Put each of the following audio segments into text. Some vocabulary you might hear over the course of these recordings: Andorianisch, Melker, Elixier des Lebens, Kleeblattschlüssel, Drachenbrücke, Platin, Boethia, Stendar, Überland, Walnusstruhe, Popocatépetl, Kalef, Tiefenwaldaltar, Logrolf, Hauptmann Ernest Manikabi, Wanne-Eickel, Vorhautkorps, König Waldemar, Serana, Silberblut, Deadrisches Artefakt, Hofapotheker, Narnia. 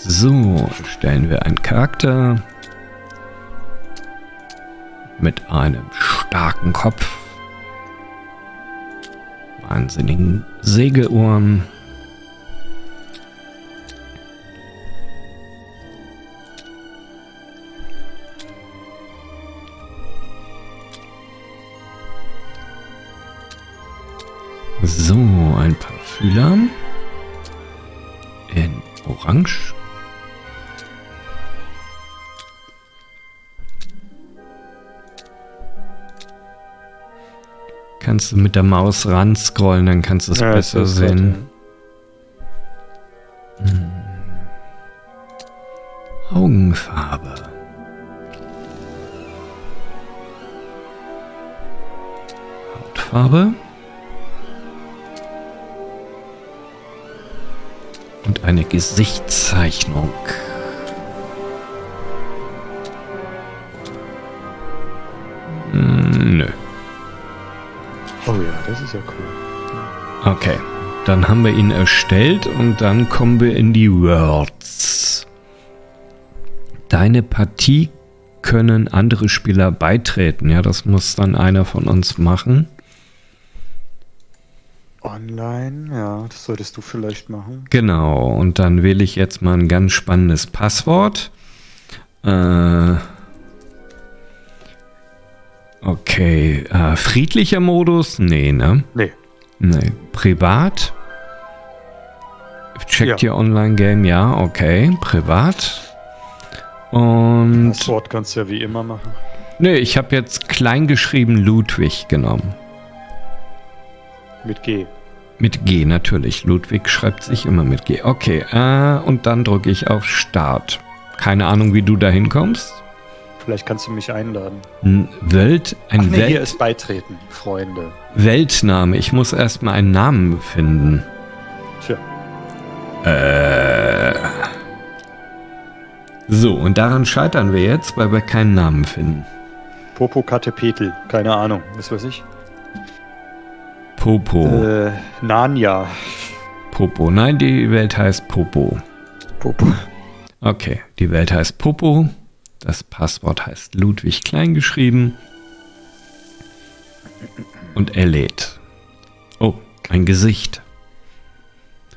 So, stellen wir einen Charakter mit einem starken Kopf, wahnsinnigen Sägeohren, so ein paar Fühler in Orange. Kannst du mit der Maus ran scrollen, dann kannst du es ja besser sehen. Gut, ja. Augenfarbe. Hautfarbe. Und eine Gesichtszeichnung. Nö. Oh ja, das ist ja cool. Okay, dann haben wir ihn erstellt und dann kommen wir in die Worlds. Deine Partie können andere Spieler beitreten. Ja, das muss dann einer von uns machen. Online, ja, das solltest du vielleicht machen. Genau, und dann wähle ich jetzt mal ein ganz spannendes Passwort. Okay, friedlicher Modus? Nee, ne? Nee. Nee. Privat? Checkt ja. Ihr Online-Game? Ja, okay. Privat. Und das Wort kannst du ja wie immer machen. Nee, ich habe jetzt klein geschrieben Ludwig genommen. Mit G? Mit G, natürlich. Ludwig schreibt sich immer mit G. Okay, und dann drücke ich auf Start. Keine Ahnung, wie du da hinkommst. Vielleicht kannst du mich einladen. Ach nee, hier ist Beitreten, Freunde. Weltname. Ich muss erstmal einen Namen finden. Tja. So, und daran scheitern wir jetzt, weil wir keinen Namen finden. Popocatépetl. Keine Ahnung. Was weiß ich? Popo. Narnia. Popo. Nein, die Welt heißt Popo. Popo. Okay, die Welt heißt Popo. Das Passwort heißt Ludwig kleingeschrieben. Und er lädt. Oh, ein Gesicht.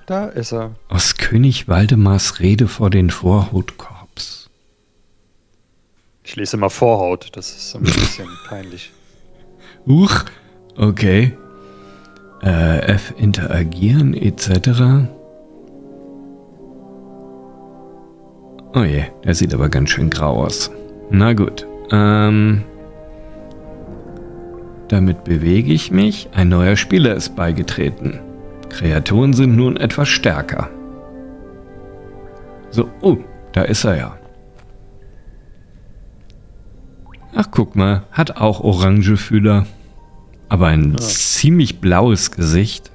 Da ist er. Aus König Waldemars Rede vor den Vorhautkorps. Ich lese immer Vorhaut, das ist ein bisschen peinlich. Huch, okay. F interagieren etc. Oh je, der sieht aber ganz schön grau aus. Na gut. Damit bewege ich mich. Ein neuer Spieler ist beigetreten. Kreaturen sind nun etwas stärker. So, oh, da ist er ja. Ach, guck mal, hat auch orange Fühler. Aber ein ziemlich blaues Gesicht.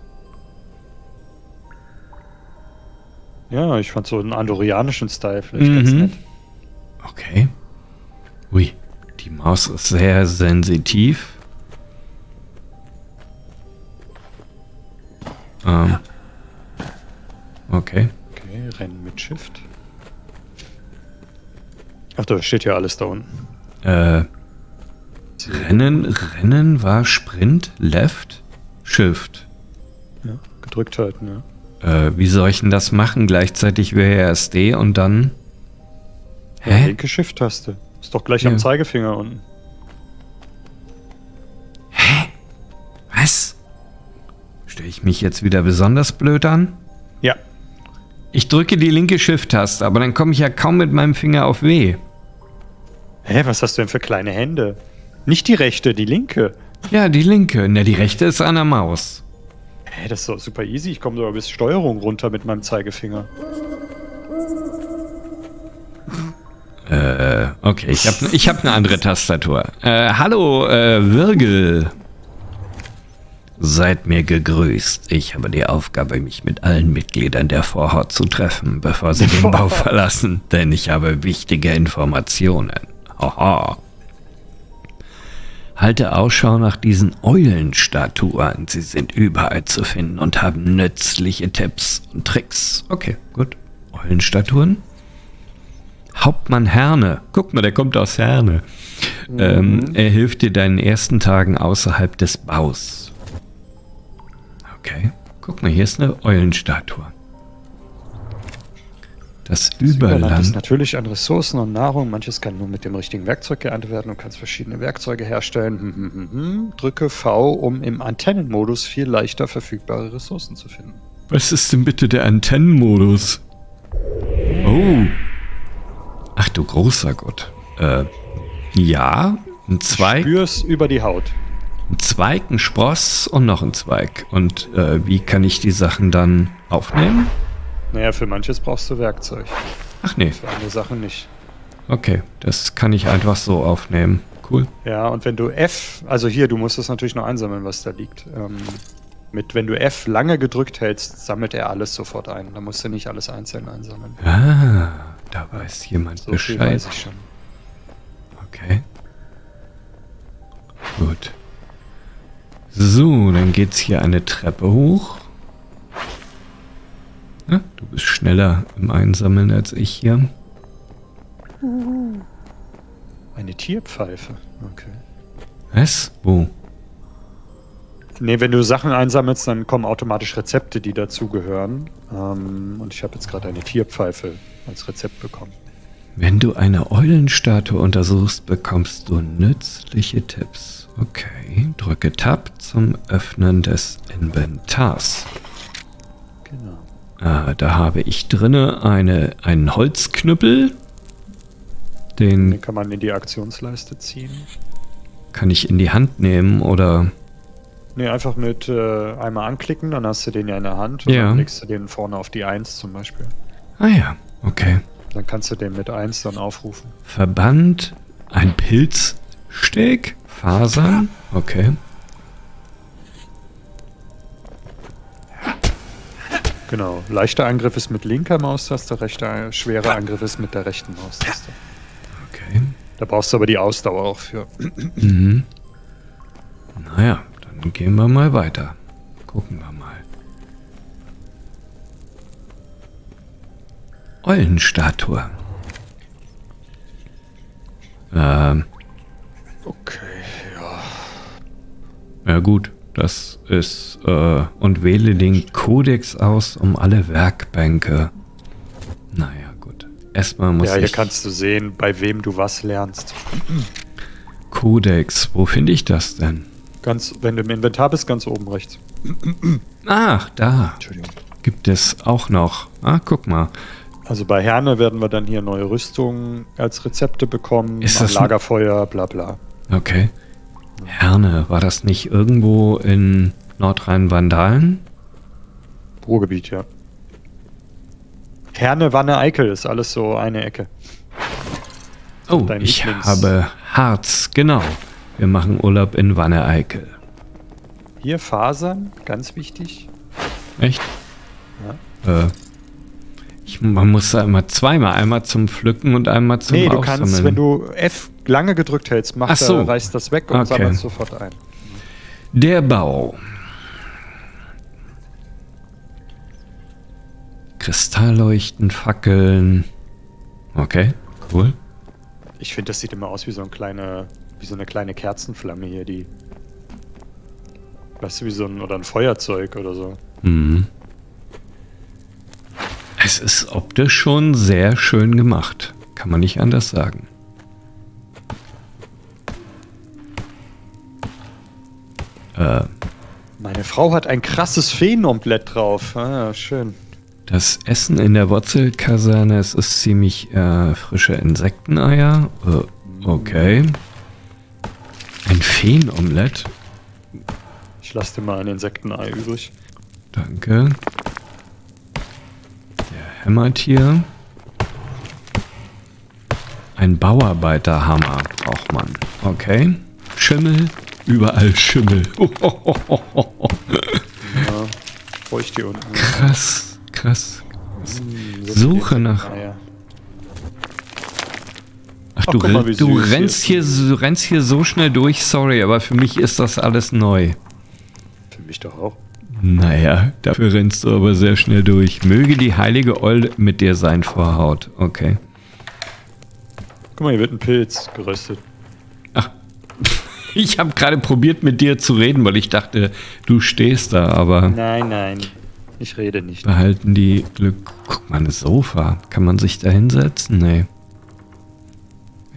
Ja, ich fand so einen andorianischen Style vielleicht ganz nett. Okay. Ui, die Maus ist sehr sensitiv. Okay. Okay, rennen mit Shift. Ach, da steht ja alles da unten. Rennen war Sprint, Left, Shift. Ja, gedrückt halten, ja. Wie soll ich denn das machen? Gleichzeitig WASD und dann... Hä? Ja, linke Shift-Taste. Ist doch gleich am Zeigefinger unten. Hä? Was? Stelle ich mich jetzt wieder besonders blöd an? Ja. Ich drücke die linke Shift-Taste, aber dann komme ich ja kaum mit meinem Finger auf W. Hä, was hast du denn für kleine Hände? Nicht die rechte, die linke. Ja, die linke. Na, die rechte ist an der Maus. Hey, das ist doch super easy. Ich komme sogar bis Steuerung runter mit meinem Zeigefinger. Okay, ich hab eine andere Tastatur. Hallo, Wirgel. Seid mir gegrüßt. Ich habe die Aufgabe, mich mit allen Mitgliedern der Vorhaut zu treffen, bevor sie den Bau verlassen, denn ich habe wichtige Informationen. Haha. Halte Ausschau nach diesen Eulenstatuen. Sie sind überall zu finden und haben nützliche Tipps und Tricks. Okay, gut. Eulenstatuen. Hauptmann Herne. Guck mal, der kommt aus Herne. Mhm. Er hilft dir deinen ersten Tagen außerhalb des Baus. Okay. Guck mal, hier ist eine Eulenstatue. Das Überland ist natürlich an Ressourcen und Nahrung. Manches kann nur mit dem richtigen Werkzeug geerntet werden und kannst verschiedene Werkzeuge herstellen. Drücke V, um im Antennenmodus viel leichter verfügbare Ressourcen zu finden. Was ist denn bitte der Antennenmodus? Oh. Ach du großer Gott. Ja, ein Zweig. Du spürst über die Haut. Ein Zweig, ein Spross und noch ein Zweig. Und wie kann ich die Sachen dann aufnehmen? Naja, für manches brauchst du Werkzeug. Ach nee. Für andere Sachen nicht. Okay, das kann ich einfach so aufnehmen. Cool. Ja, und wenn du F, also hier, du musst es natürlich noch einsammeln, was da liegt. Wenn du F lange gedrückt hältst, sammelt er alles sofort ein. Da musst du nicht alles einzeln einsammeln. Ah, da weiß jemand so Bescheid. Viel weiß ich schon. Okay. Gut. So, dann geht's hier eine Treppe hoch. Ja, du bist schneller im Einsammeln als ich hier. Eine Tierpfeife. Okay. Was? Wo? Nee, wenn du Sachen einsammelst, dann kommen automatisch Rezepte, die dazugehören. Und ich habe jetzt gerade eine Tierpfeife als Rezept bekommen. Wenn du eine Eulenstatue untersuchst, bekommst du nützliche Tipps. Okay, drücke Tab zum Öffnen des Inventars. Genau. Ah, da habe ich drinne einen Holzknüppel. Den kann man in die Aktionsleiste ziehen. Kann ich in die Hand nehmen oder... Nee, einfach mit einmal anklicken, dann hast du den ja in der Hand und dann legst du den vorne auf die 1 zum Beispiel. Ah ja, okay. Dann kannst du den mit 1 dann aufrufen. Verband, ein Pilzsteg, Fasern, okay. Genau, leichter Angriff ist mit linker Maustaste, schwerer Angriff ist mit der rechten Maustaste. Okay. Da brauchst du aber die Ausdauer auch für. Mhm. Naja. Dann gehen wir mal weiter. Gucken wir mal. Eulenstatue. Okay, ja. Ja gut, das ist... und wähle den Kodex aus, um alle Werkbänke. Naja, gut. Erstmal muss ich... Ja, hier kannst du sehen, bei wem du was lernst. Kodex, wo finde ich das denn? Wenn du im Inventar bist, ganz oben rechts. Ach, da. Entschuldigung. Gibt es auch noch. Ah, guck mal. Also bei Herne werden wir dann hier neue Rüstungen als Rezepte bekommen. Ist das Lagerfeuer, bla bla. Okay. Herne, war das nicht irgendwo in Nordrhein-Vandalen? Ruhrgebiet, ja. Herne, Wanne, Eickel ist alles so eine Ecke. Oh, ich habe Harz, genau. Wir machen Urlaub in Wanne-Eickel. Hier Fasern, ganz wichtig. Echt? Ja. Man muss da immer zweimal. Einmal zum Pflücken und einmal zum Aufsammeln. Du kannst, wenn du F lange gedrückt hältst, reißt das weg und sammelt sofort ein. Der Bau. Kristallleuchten, Fackeln. Okay, cool. Ich finde, das sieht immer aus wie so ein kleiner... Wie so eine kleine Kerzenflamme hier, die. Weißt du, wie so ein. Oder ein Feuerzeug oder so. Mhm. Es ist optisch schon sehr schön gemacht. Kann man nicht anders sagen. Meine Frau hat ein krasses Feenomelett drauf. Ah, schön. Das Essen in der Wurzelkaserne, es ist ziemlich frische Insekteneier. Okay. Ein Feenomelett? Ich lasse dir mal ein Insektenei übrig. Danke. Der hämmert hier. Ein Bauarbeiterhammer braucht man. Okay. Schimmel, Überall Schimmel. Ja, feucht hier unten. Krass, krass. Suche nach... Ach, du, mal, du rennst hier, so schnell durch, sorry, aber für mich ist das alles neu. Für mich doch auch. Naja, dafür rennst du aber sehr schnell durch. Möge die heilige Eule mit dir sein, Vorhaut. Okay. Guck mal, hier wird ein Pilz geröstet. Ach, ich habe gerade probiert mit dir zu reden, weil ich dachte, du stehst da, aber... Nein, nein, ich rede nicht. Behalten die Glück... Guck mal, das Sofa. Kann man sich da hinsetzen? Nee.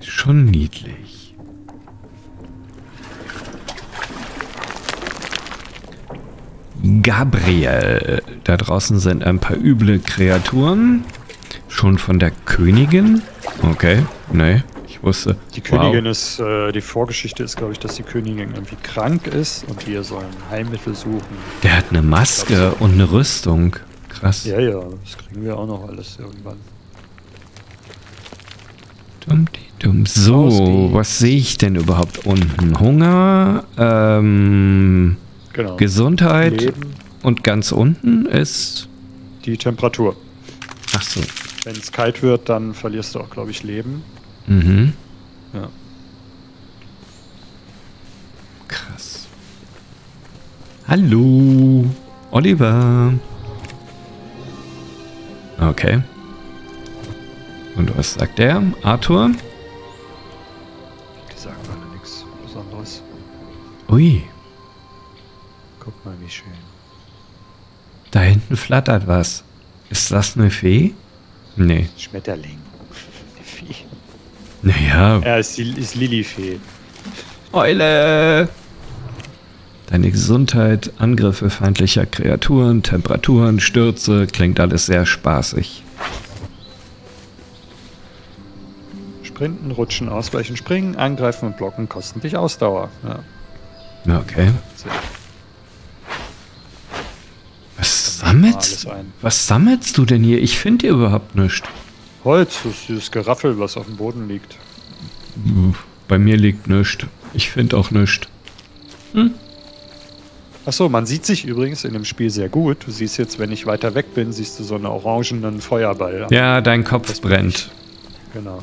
Schon niedlich. Gabriel. Da draußen sind ein paar üble Kreaturen. Schon von der Königin? Okay, nee, ich wusste. Die Königin ist, die Vorgeschichte ist, glaube ich, dass die Königin irgendwie krank ist und wir sollen Heilmittel suchen. Der hat eine Maske und eine Rüstung. Krass. Ja, ja, das kriegen wir auch noch alles irgendwann. So, was sehe ich denn überhaupt unten? Hunger, genau. Gesundheit Leben. Und ganz unten ist... Die Temperatur. Ach so. Wenn es kalt wird, dann verlierst du auch, glaube ich, Leben. Mhm. Ja. Krass. Hallo, Oliver. Okay. Und was sagt der? Arthur? Die sagen alle nichts Besonderes. Ui. Guck mal, wie schön. Da hinten flattert was. Ist das eine Fee? Nee. Schmetterling. Eine Fee. Naja. Ja, ist Lilifee. Eule! Deine Gesundheit, Angriffe feindlicher Kreaturen, Temperaturen, Stürze, klingt alles sehr spaßig. Sprinten, rutschen, ausweichen, springen, angreifen und blocken kosten dich Ausdauer. Ja. Okay. Was sammelst du denn hier? Ich finde hier überhaupt nichts. Holz, das ist dieses Geraffel, was auf dem Boden liegt. Bei mir liegt nichts. Ich finde auch nichts. Hm? Achso, man sieht sich übrigens in dem Spiel sehr gut. Du siehst jetzt, wenn ich weiter weg bin, siehst du so einen orangenen Feuerball. Ja, dein Kopf brennt. Genau.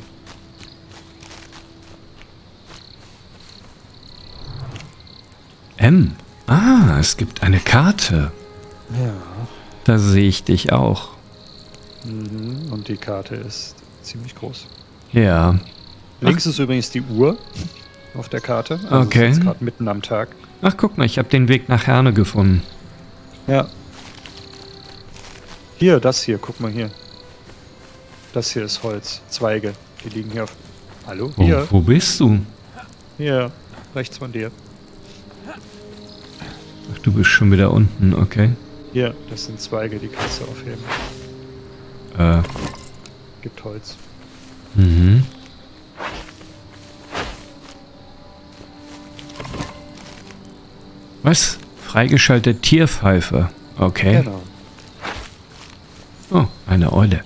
M. Ah, es gibt eine Karte. Ja. Da sehe ich dich auch. Mhm, und die Karte ist ziemlich groß. Ja. Links ist übrigens die Uhr auf der Karte. Also okay. Ist gerade mitten am Tag. Ach, guck mal, ich habe den Weg nach Herne gefunden. Ja. Hier, das hier, guck mal hier. Das hier ist Holz, Zweige. Die liegen hier auf... Hallo? Oh, hier. Wo bist du? Hier, rechts von dir. Ach, du bist schon wieder unten, okay. Hier, das sind Zweige, die kannst du aufheben. Gibt Holz. Mhm. Was? Freigeschaltete Tierpfeife. Okay. Genau. Oh, eine Eule.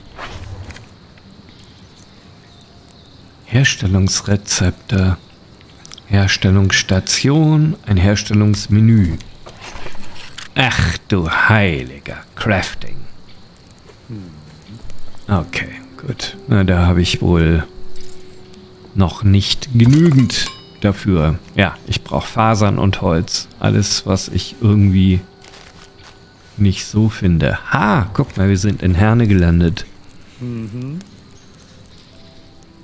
Herstellungsrezepte. Herstellungsstation. Ein Herstellungsmenü. Ach du heiliger Crafting. Okay, gut. Na, da habe ich wohl noch nicht genügend dafür. Ja, ich brauche Fasern und Holz. Alles, was ich irgendwie nicht so finde. Ha, guck mal, wir sind in Herne gelandet. Mhm.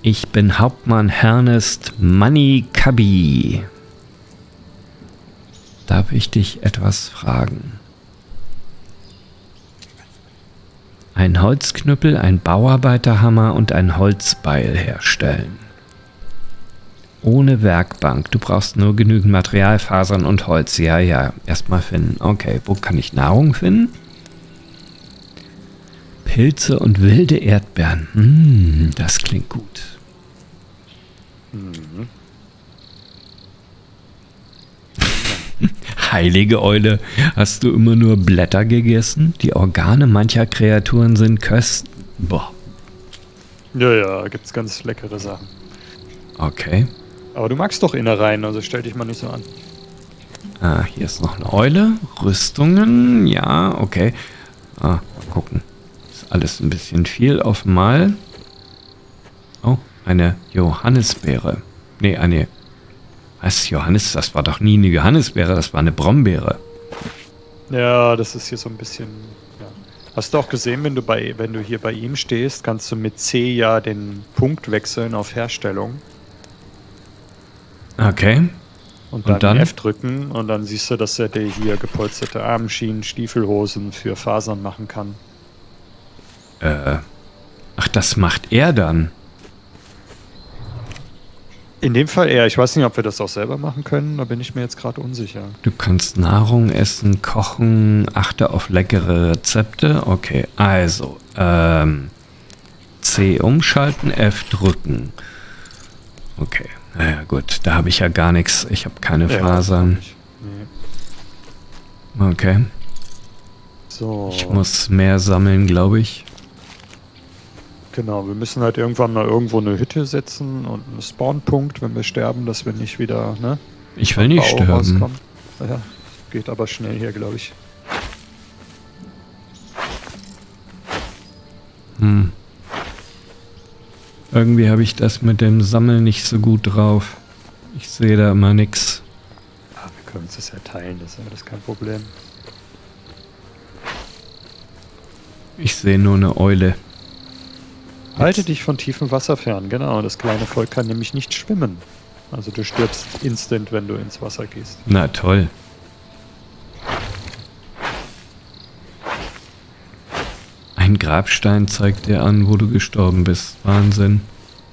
Ich bin Hauptmann Ernest Manikabi. Darf ich dich etwas fragen? Ein Holzknüppel, ein Bauarbeiterhammer und ein Holzbeil herstellen. Ohne Werkbank. Du brauchst nur genügend Material, Fasern und Holz. Ja, ja. Erstmal finden. Okay, wo kann ich Nahrung finden? Pilze und wilde Erdbeeren. Das klingt gut. Mhm. Heilige Eule, hast du immer nur Blätter gegessen? Die Organe mancher Kreaturen sind köstlich. Boah. Ja, ja, gibt's ganz leckere Sachen. Okay. Aber du magst doch Innereien, also stell dich mal nicht so an. Ah, hier ist noch eine Eule. Rüstungen, ja, okay. Ah, mal gucken. Ist alles ein bisschen viel auf mal. Oh, eine Johannisbeere. Nee, eine... Was, Johannis? Das war doch nie eine Johannisbeere, das war eine Brombeere. Ja, das ist hier so ein bisschen... Ja. Hast du auch gesehen, wenn du hier bei ihm stehst, kannst du mit C ja den Punkt wechseln auf Herstellung. Okay. Und dann F drücken und dann siehst du, dass er dir hier gepolsterte Armschienen, Stiefelhosen für Fasern machen kann. Ach, das macht er dann? In dem Fall eher. Ich weiß nicht, ob wir das auch selber machen können. Da bin ich mir jetzt gerade unsicher. Du kannst Nahrung essen, kochen, achte auf leckere Rezepte. Okay, also C umschalten, F drücken. Okay. Naja, gut, da habe ich ja gar nichts. Ich habe keine Fasern. Nee. Okay. So. Ich muss mehr sammeln, glaube ich. Genau, wir müssen halt irgendwann mal irgendwo eine Hütte setzen und einen Spawnpunkt, wenn wir sterben, dass wir nicht wieder, ne? Ich will nicht sterben. Rauskommen. Ja, geht aber schnell hier, glaube ich. Hm. Irgendwie habe ich das mit dem Sammeln nicht so gut drauf. Ich sehe da immer nichts. Ja, wir können uns das ja teilen, das ist ja alles kein Problem. Ich sehe nur eine Eule. Halte dich von tiefem Wasser fern, genau. Das kleine Volk kann nämlich nicht schwimmen. Also du stirbst instant, wenn du ins Wasser gehst. Na toll. Ein Grabstein zeigt dir an, wo du gestorben bist. Wahnsinn.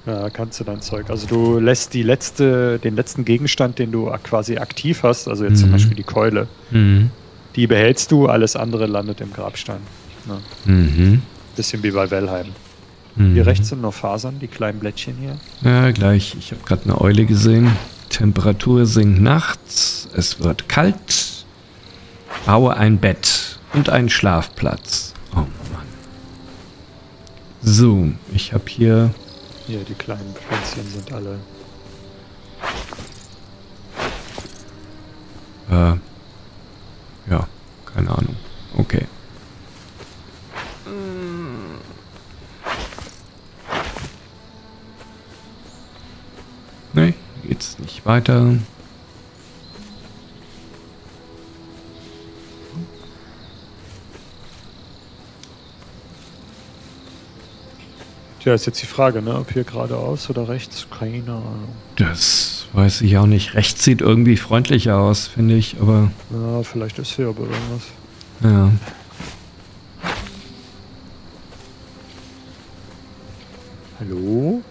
Ja, kannst du dein Zeug. Also du lässt den letzten Gegenstand, den du quasi aktiv hast, also jetzt zum Beispiel die Keule, die behältst du, alles andere landet im Grabstein. Ja. Bisschen wie bei Wellheim. Hier rechts sind nur Fasern, die kleinen Blättchen hier. Ja, gleich. Ich habe gerade eine Eule gesehen. Temperatur sinkt nachts. Es wird kalt. Baue ein Bett und einen Schlafplatz. Oh Mann. So, ich habe hier... Hier, die kleinen Pflänzchen sind alle... Ja, keine Ahnung. Okay. Ne, geht's nicht weiter. Tja, ist jetzt die Frage, ne? Ob hier geradeaus oder rechts? Keine Ahnung. Das weiß ich auch nicht. Rechts sieht irgendwie freundlicher aus, finde ich, aber... Ja, vielleicht ist hier aber irgendwas. Ja. Hallo?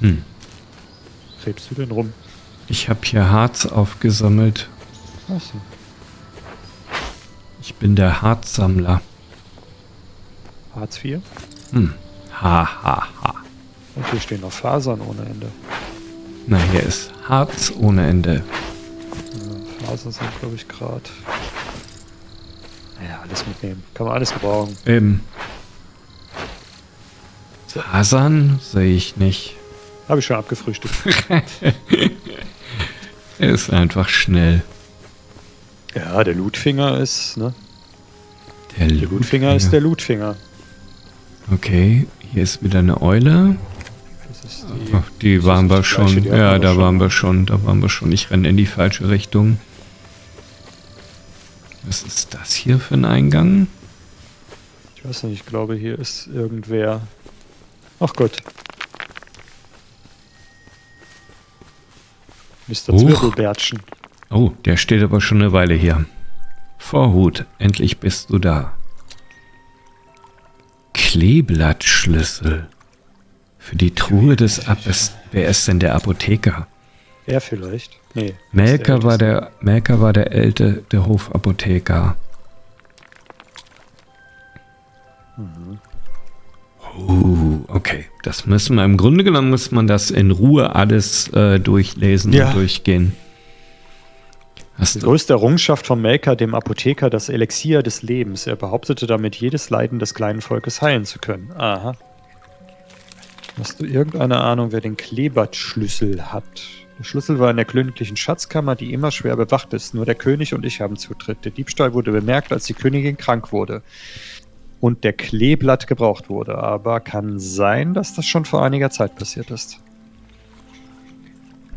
Hm. Krebst du denn rum? Ich habe hier Harz aufgesammelt. Ach so. Ich bin der Harzsammler. Harz 4? Hm. Ha, ha, ha. Und hier stehen noch Fasern ohne Ende. Na, hier ist Harz ohne Ende. Ja, Fasern sind, glaube ich, gerade... Naja, alles mitnehmen. Kann man alles gebrauchen. Eben. Fasern sehe ich nicht. Habe ich schon abgefrühstückt. Er ist einfach schnell. Ja, der Lootfinger ist, ne? Der Lootfinger ist der Lootfinger. Okay, hier ist wieder eine Eule. Das ist die, ach, die waren wir schon. Ja, da waren wir schon. Da waren wir schon. Ich renne in die falsche Richtung. Was ist das hier für ein Eingang? Ich weiß nicht, ich glaube, hier ist irgendwer. Ach Gott. Mr. Zwirbelbärtchen. Oh, der steht aber schon eine Weile hier. Vorhut, endlich bist du da. Kleeblattschlüssel. Für die Truhe des Apes. Wer ist denn der Apotheker? Er vielleicht? Nee. Melker war der Älte, der Hofapotheker. Okay, das müssen wir, im Grunde genommen muss man das in Ruhe alles durchlesen und durchgehen. Die größte Errungenschaft von Melker, dem Apotheker, das Elixier des Lebens. Er behauptete damit, jedes Leiden des kleinen Volkes heilen zu können. Aha. Hast du irgendeine Ahnung, wer den Kleeblattschlüssel hat? Der Schlüssel war in der königlichen Schatzkammer, die immer schwer bewacht ist. Nur der König und ich haben Zutritt. Der Diebstahl wurde bemerkt, als die Königin krank wurde und der Kleeblatt gebraucht wurde. Aber kann sein, dass das schon vor einiger Zeit passiert ist.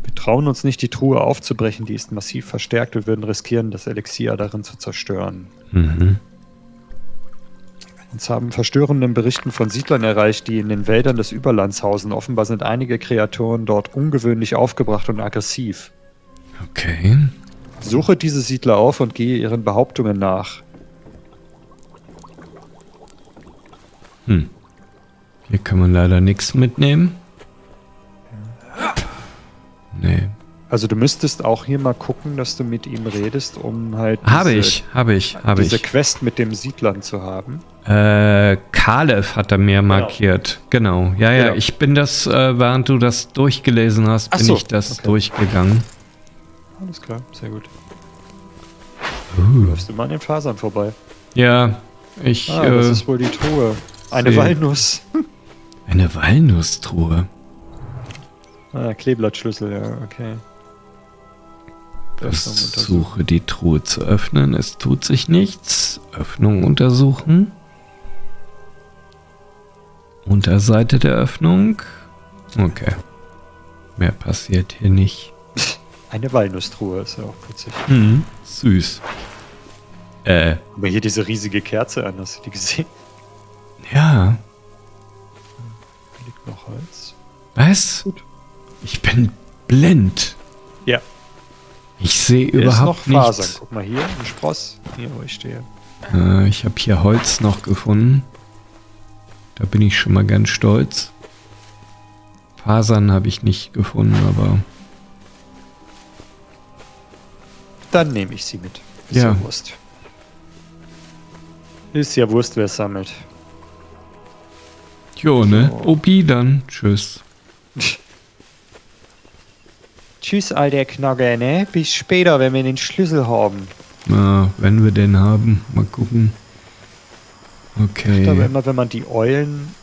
Wir trauen uns nicht, die Truhe aufzubrechen, die ist massiv verstärkt. Wir würden riskieren, das Elixier darin zu zerstören. Mhm. Uns haben verstörende Berichten von Siedlern erreicht, die in den Wäldern des Überlands hausen. Offenbar sind einige Kreaturen dort ungewöhnlich aufgebracht und aggressiv. Okay. Suche diese Siedler auf und gehe ihren Behauptungen nach. Hm. Hier kann man leider nichts mitnehmen. Nee. Also du müsstest auch hier mal gucken, dass du mit ihm redest, um halt diese Quest mit dem Siedlern zu haben. Kalef hat er mir markiert. Genau. Ja, ich bin das, während du das durchgelesen hast, bin ich das durchgegangen. Alles klar, sehr gut. Läufst du mal an den Fasern vorbei? Ja, ich... das ist wohl die Truhe. Eine Walnuss. Eine Walnusstruhe. Kleeblattschlüssel, ja, okay. Versuche die Truhe zu öffnen, es tut sich nichts. Öffnung untersuchen. Unterseite der Öffnung. Okay. Mehr passiert hier nicht. Eine Walnusstruhe ist ja auch putzig. Mhm, süß. Aber hier diese riesige Kerze an, hast du die gesehen? Ja. Hier liegt noch Holz. Was? Gut. Ich bin blind. Ja. Ich sehe überhaupt nichts. Hier ist noch Fasern. Guck mal hier, ein Spross. Hier, wo ich stehe. Ich habe hier Holz noch gefunden. Da bin ich schon mal ganz stolz. Fasern habe ich nicht gefunden, aber... Dann nehme ich sie mit. Ist ja Wurst. Ist ja Wurst, wer es sammelt. Jo, ne? So. Obi dann. Tschüss. Tschüss, alter Knogger, ne? Bis später, wenn wir den Schlüssel haben. Na, wenn wir den haben. Mal gucken. Okay. Ich glaube immer, wenn man die Eulen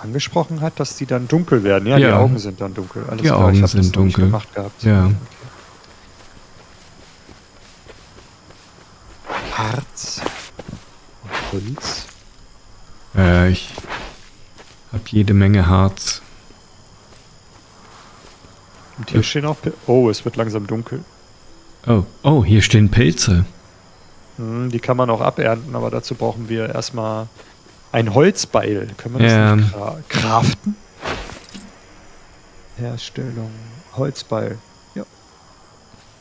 angesprochen hat, dass die dann dunkel werden. Ja, ja. Die Augen sind dann dunkel. Alles klar, Augen sind dunkel. Ich habe das noch nicht gemacht gehabt. Ja. Okay. Harz und Holz. Ja, ich habe jede Menge Harz. Und hier stehen auch Pilze. Oh, es wird langsam dunkel. Oh, hier stehen Pilze. Die kann man auch abernten, aber dazu brauchen wir erstmal ein Holzbeil. Können wir das nicht craften? Herstellung. Holzbeil. Ja.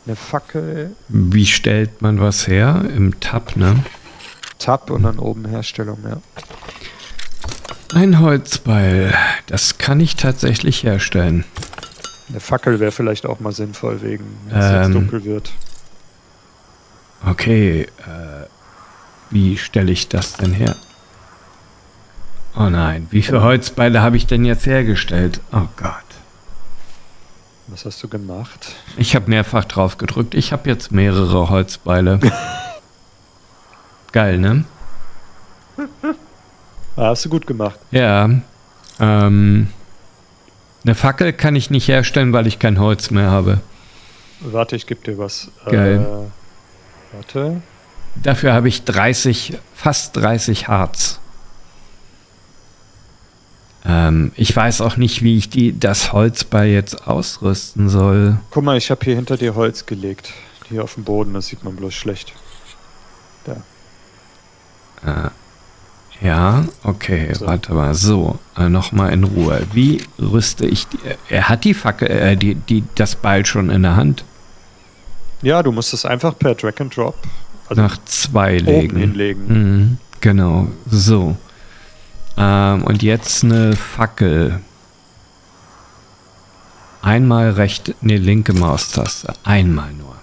Eine Fackel. Wie stellt man was her? Im Tab, ne? Tab und dann oben Herstellung, ja. Ein Holzbeil. Das kann ich tatsächlich herstellen. Eine Fackel wäre vielleicht auch mal sinnvoll, wenn es jetzt dunkel wird. Okay, wie stelle ich das denn her? Oh nein, wie viele Holzbeile habe ich denn jetzt hergestellt? Oh Gott. Was hast du gemacht? Ich habe mehrfach drauf gedrückt. Ich habe jetzt mehrere Holzbeile. Geil, ne? Hast du gut gemacht. Ja, eine Fackel kann ich nicht herstellen, weil ich kein Holz mehr habe. Warte, ich gebe dir was. Geil. Warte. Dafür habe ich fast 30 Harz. Ich weiß auch nicht, wie ich das Holzbeil jetzt ausrüsten soll. Guck mal, ich habe hier hinter dir Holz gelegt. Hier auf dem Boden, das sieht man bloß schlecht. Da. Ja, okay, so. Warte mal. So, nochmal in Ruhe. Wie rüste ich die? Er hat die Fackel, das Beil schon in der Hand. Ja, du musst es einfach per Drag and Drop nach zwei oben hinlegen. Mhm, genau, so. Und jetzt eine Fackel. Einmal linke Maustaste. Einmal nur.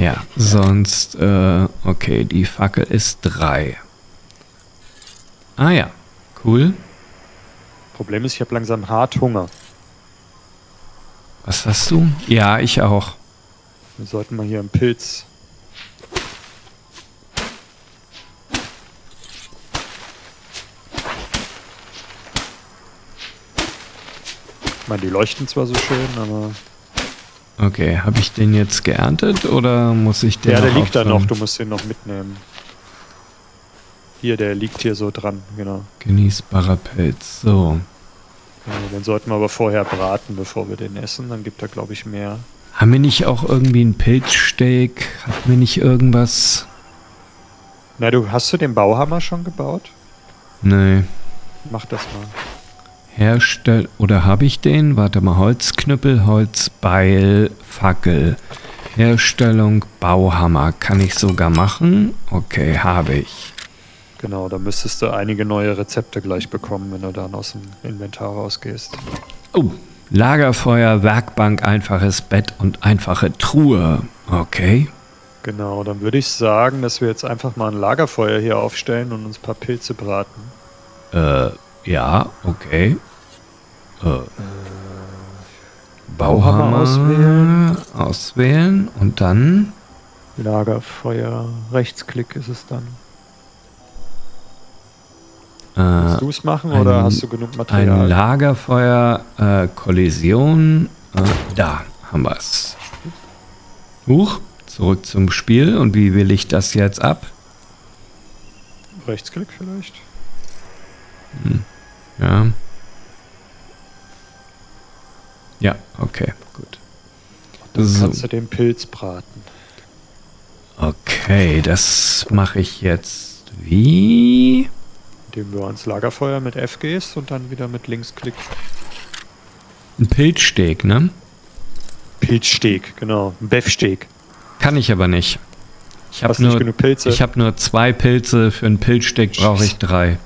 Ja, sonst, okay, die Fackel ist 3. Ah ja, cool. Problem ist, ich habe langsam hart Hunger. Was hast du? Ja, ich auch. Wir sollten mal hier einen Pilz. Ich meine, die leuchten zwar so schön, aber... Okay, habe ich den jetzt geerntet oder muss ich den... Ja, der liegt da noch, du musst den noch mitnehmen. Hier, der liegt hier so dran, genau. Genießbarer Pilz, so. Also, den sollten wir aber vorher braten, bevor wir den essen, dann gibt er, glaube ich, mehr. Haben wir nicht auch irgendwie einen Pilzsteak? Hat mir nicht irgendwas... Na, hast du den Bauhammer schon gebaut? Nee. Mach das mal. Herstell... Oder habe ich den? Warte mal, Holzknüppel, Holzbeil, Fackel. Herstellung, Bauhammer. Kann ich sogar machen? Okay, habe ich. Genau, da müsstest du einige neue Rezepte gleich bekommen, wenn du dann aus dem Inventar rausgehst. Oh, Lagerfeuer, Werkbank, einfaches Bett und einfache Truhe. Okay. Genau, dann würde ich sagen, dass wir jetzt einfach mal ein Lagerfeuer hier aufstellen und uns ein paar Pilze braten. Ja, okay. Bauhammer auswählen. Auswählen und dann... Lagerfeuer. Rechtsklick ist es dann. Willst du es machen oder hast du genug Material? Ein Lagerfeuer, Kollision. Da haben wir es. Huch, zurück zum Spiel. Und wie wähle ich das jetzt ab? Rechtsklick vielleicht. Hm. Ja. Ja, okay, gut. Dann kannst du den Pilz braten. Okay, das mache ich jetzt wie? Indem du ans Lagerfeuer mit F gehst und dann wieder mit Linksklick. Ein Pilzsteg, ne? Pilzsteg, genau. Ein Beffsteg. Kann ich aber nicht. Ich habe nur 2 Pilze. Für einen Pilzsteg brauche ich 3.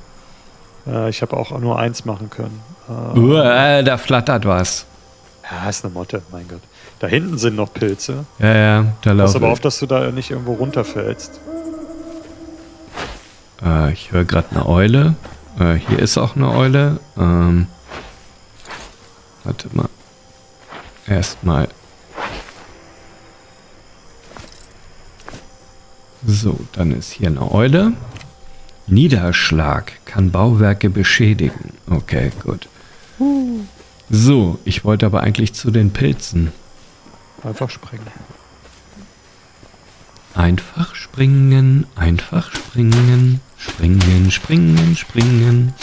Ich habe auch nur 1 machen können. Da flattert was. Ja, ist eine Motte, mein Gott. Da hinten sind noch Pilze. Ja, ja, da laufen. Pass aber auf, dass du da nicht irgendwo runterfällst. Ich höre gerade eine Eule. Hier ist auch eine Eule. Warte mal. Erstmal. So, dann ist hier eine Eule. Niederschlag kann Bauwerke beschädigen. Okay, gut. So, ich wollte aber eigentlich zu den Pilzen. Einfach springen. Einfach springen, einfach springen, springen, springen, springen.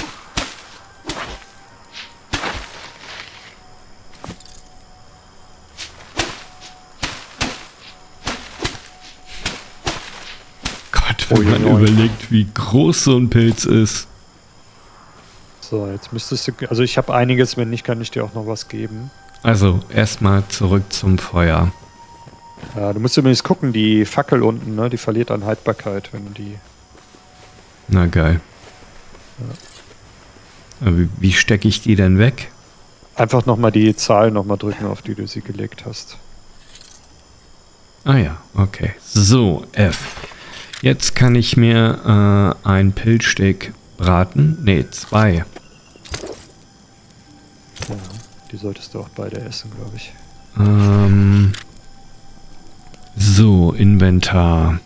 Gott, wenn man überlegt, wie groß so ein Pilz ist. So, jetzt müsstest du... Also ich habe einiges, wenn nicht, kann ich dir auch noch was geben. Also, erstmal zurück zum Feuer. Ja, du musst übrigens gucken, die Fackel unten, ne? Die verliert an Haltbarkeit, wenn du die... Na geil. Ja. Aber wie stecke ich die denn weg? Einfach nochmal die Zahl nochmal drücken, auf die du sie gelegt hast. Ah ja, okay. So, F. Jetzt kann ich mir einen Pilzsteg braten. Ne, 2. Ja, die solltest du auch beide essen, glaube ich. So, Inventar.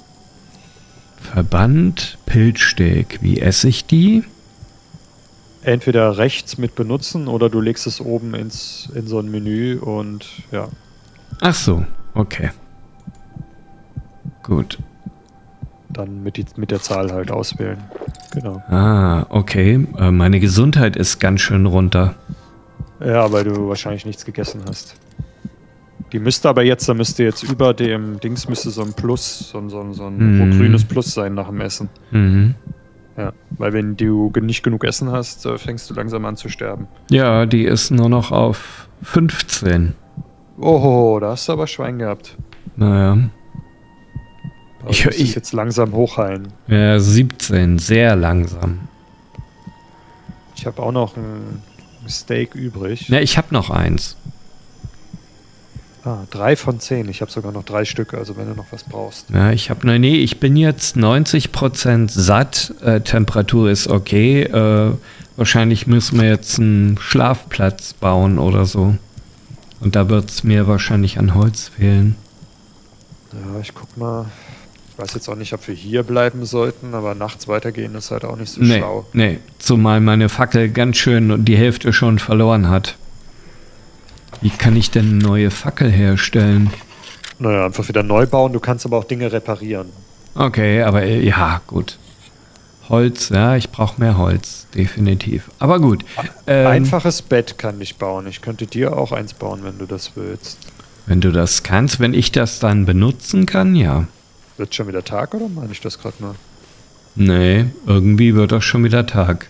Verband, Pilzsteg. Wie esse ich die? Entweder rechts mit benutzen oder du legst es oben in so ein Menü und ja. Ach so, okay. Gut. Dann mit der Zahl halt auswählen. Genau. Ah, okay. Meine Gesundheit ist ganz schön runter. Ja, weil du wahrscheinlich nichts gegessen hast. Die müsste aber jetzt, da müsste jetzt über dem Dings müsste so ein Plus, so ein grünes Plus sein nach dem Essen. Mhm. Ja, weil wenn du nicht genug Essen hast, fängst du langsam an zu sterben. Ja, die ist nur noch auf 15. Oh, da hast du aber Schwein gehabt. Naja. Aber ich muss jetzt langsam hochheilen. Ja, 17, sehr langsam. Ich habe auch noch ein Steak übrig. Ne, ich habe noch eins. Ah, 3 von 10. Ich habe sogar noch 3 Stück, also wenn du noch was brauchst. Ja, ich habe... Nee, ich bin jetzt 90% satt. Temperatur ist okay. Wahrscheinlich müssen wir jetzt einen Schlafplatz bauen oder so. Und da wird es mir wahrscheinlich an Holz fehlen. Ja, ich guck mal. Ich weiß jetzt auch nicht, ob wir hier bleiben sollten, aber nachts weitergehen ist halt auch nicht so schlau. Nee, zumal meine Fackel ganz schön die Hälfte schon verloren hat. Wie kann ich denn eine neue Fackel herstellen? Naja, einfach wieder neu bauen. Du kannst aber auch Dinge reparieren. Okay, aber ja, gut. Holz, ja, ich brauche mehr Holz, definitiv. Aber gut. Einfaches Bett kann ich bauen. Ich könnte dir auch eins bauen, wenn du das willst. Wenn du das kannst, wenn ich das dann benutzen kann, ja. Wird schon wieder Tag oder meine ich das gerade mal? Nee, irgendwie wird das schon wieder Tag.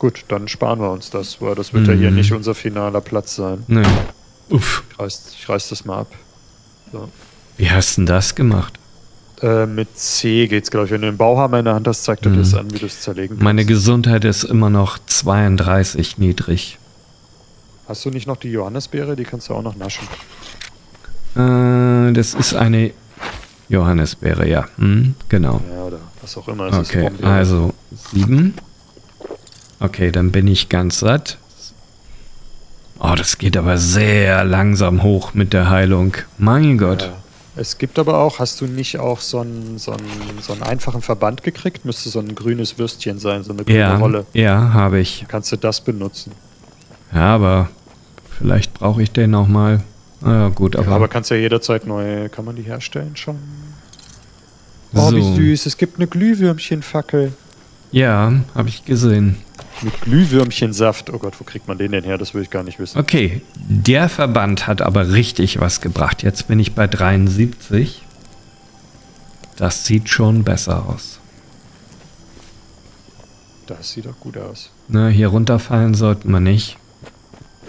Gut, dann sparen wir uns das, weil das wird ja hier nicht unser finaler Platz sein. Nee. Uff. Ich reiß das mal ab. So. Wie hast denn das gemacht? Mit C geht's, glaube ich. Wenn du den Bauhammer in der Hand hast, zeigt dir das an, wie du es zerlegen kannst. Meine Gesundheit ist immer noch 32 niedrig. Hast du nicht noch die Johannisbeere? Die kannst du auch noch naschen. Das ist eine Johannisbeere, ja. Hm, genau. Ja, oder was auch immer. Okay, also 7. Okay, dann bin ich ganz satt. Oh, das geht aber sehr langsam hoch mit der Heilung. Mein Gott. Ja. Es gibt aber auch, hast du nicht auch so einen einfachen Verband gekriegt? Müsste so ein grünes Würstchen sein, so eine grüne Rolle. Ja, habe ich. Kannst du das benutzen? Ja, aber vielleicht brauche ich den auch mal. Ah, gut, aber... Ja, aber kannst ja jederzeit neue... Kann man die herstellen schon? Oh, so. Wie süß. Es gibt eine Glühwürmchenfackel. Ja, habe ich gesehen. Mit Glühwürmchensaft. Oh Gott, wo kriegt man den denn her? Das will ich gar nicht wissen. Okay, der Verband hat aber richtig was gebracht. Jetzt bin ich bei 73. Das sieht schon besser aus. Das sieht doch gut aus. Na, hier runterfallen sollten wir nicht.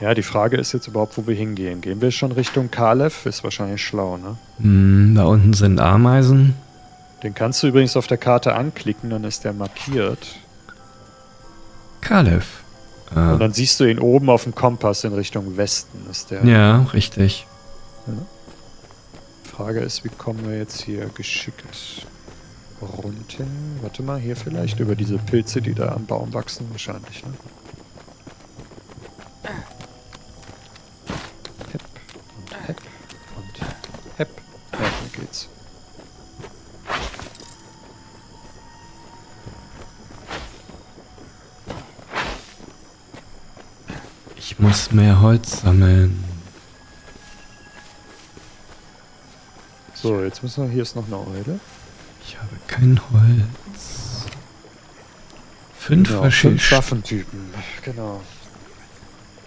Ja, die Frage ist jetzt überhaupt, wo wir hingehen. Gehen wir schon Richtung Kalef? Ist wahrscheinlich schlau, ne? Da unten sind Ameisen. Den kannst du übrigens auf der Karte anklicken, dann ist der markiert. Kalef. Ah. Und dann siehst du ihn oben auf dem Kompass in Richtung Westen. Ist der. Ja, richtig. Ja. Frage ist, wie kommen wir jetzt hier geschickt runter? Warte mal, hier vielleicht über diese Pilze, die da am Baum wachsen, wahrscheinlich. Ne? Hepp und hepp und hepp. Ja, da geht's. Ich muss mehr Holz sammeln. So, jetzt müssen wir... Hier ist noch eine Eule. Ich habe kein Holz. 5 verschiedene Waffentypen. Genau.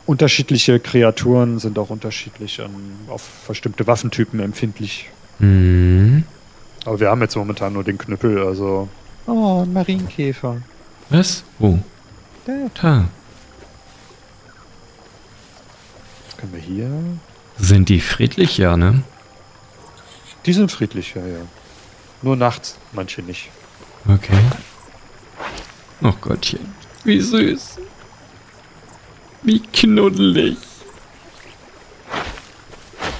Unterschiedliche Kreaturen sind auch unterschiedlich auf bestimmte Waffentypen empfindlich. Mhm. Aber wir haben jetzt momentan nur den Knüppel, also... Oh, ein Marienkäfer. Was? Oh. Da. Können wir hier... Sind die friedlich, ja, ne? Die sind friedlich, ja, ja. Nur nachts, manche nicht. Okay. Oh Gottchen, wie süß. Wie knuddelig.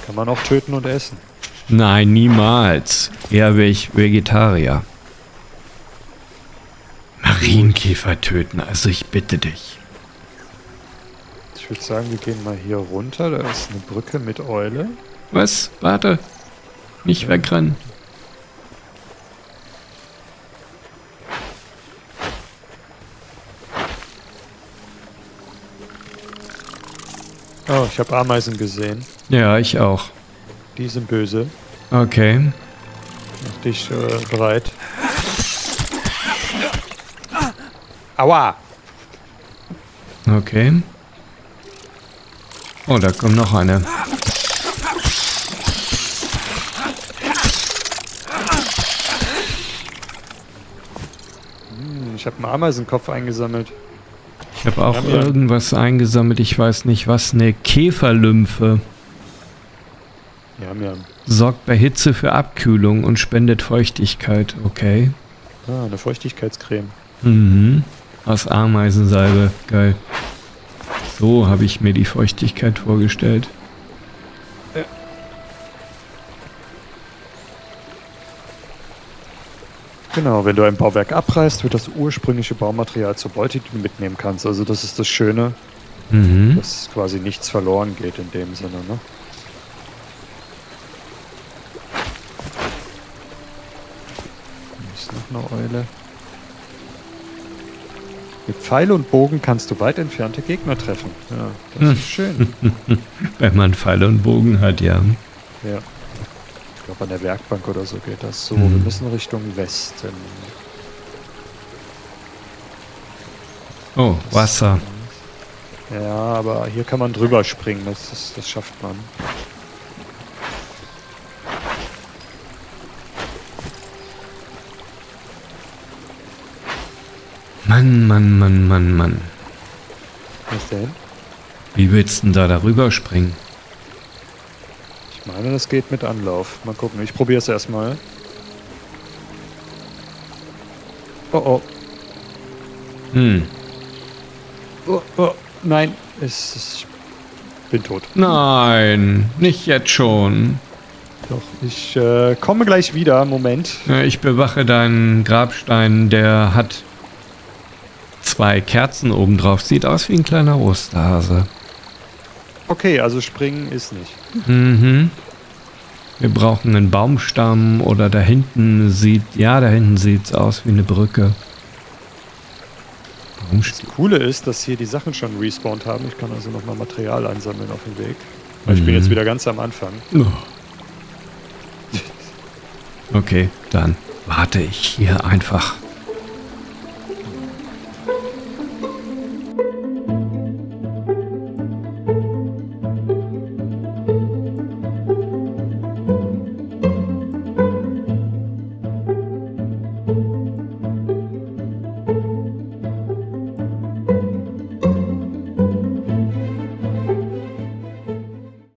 Kann man auch töten und essen. Nein, niemals. Eher wäre ich Vegetarier. Marienkäfer töten, also ich bitte dich. Ich würde sagen, wir gehen mal hier runter. Da ist eine Brücke mit Eule. Was? Warte. Nicht wegrennen. Oh, ich habe Ameisen gesehen. Ja, ich auch. Die sind böse. Okay. Mach dich bereit. Aua! Okay. Oh, da kommt noch eine. Ich habe einen Ameisenkopf eingesammelt. Ich habe auch irgendwas eingesammelt, ich weiß nicht was. Eine Käferlymphe. Ja. Sorgt bei Hitze für Abkühlung und spendet Feuchtigkeit. Okay. Ah, eine Feuchtigkeitscreme. Mhm. Aus Ameisensalbe. Geil. So habe ich mir die Feuchtigkeit vorgestellt. Ja. Genau, wenn du ein Bauwerk abreißt, wird das ursprüngliche Baumaterial zur Beute, die du mitnehmen kannst. Also das ist das Schöne, dass quasi nichts verloren geht in dem Sinne. Ne? eine Eule. Mit Pfeil und Bogen kannst du weit entfernte Gegner treffen. Ja, das ist schön. Wenn man Pfeile und Bogen hat, ja. Ja. Ich glaube, an der Werkbank oder so geht das so. Wir müssen Richtung Westen. Oh, Wasser. Ja, aber hier kann man drüber springen. Das schafft man. Mann, Mann, Mann, Mann, Mann. Was denn? Wie willst du denn da darüber springen? Ich meine, das geht mit Anlauf. Mal gucken, ich probiere es erstmal. Oh, oh. Oh, oh, nein. Ich bin tot. Nein, nicht jetzt schon. Doch, ich komme gleich wieder. Moment. Ich bewache deinen Grabstein, der hat... Zwei Kerzen obendrauf. Sieht aus wie ein kleiner Osterhase. Okay, also springen ist nicht. Mhm. Wir brauchen einen Baumstamm oder da hinten sieht... Ja, da hinten sieht es aus wie eine Brücke. Das Coole ist, dass hier die Sachen schon respawned haben. Ich kann also nochmal Material einsammeln auf dem Weg. Weil ich bin jetzt wieder ganz am Anfang. Okay, dann warte ich hier einfach.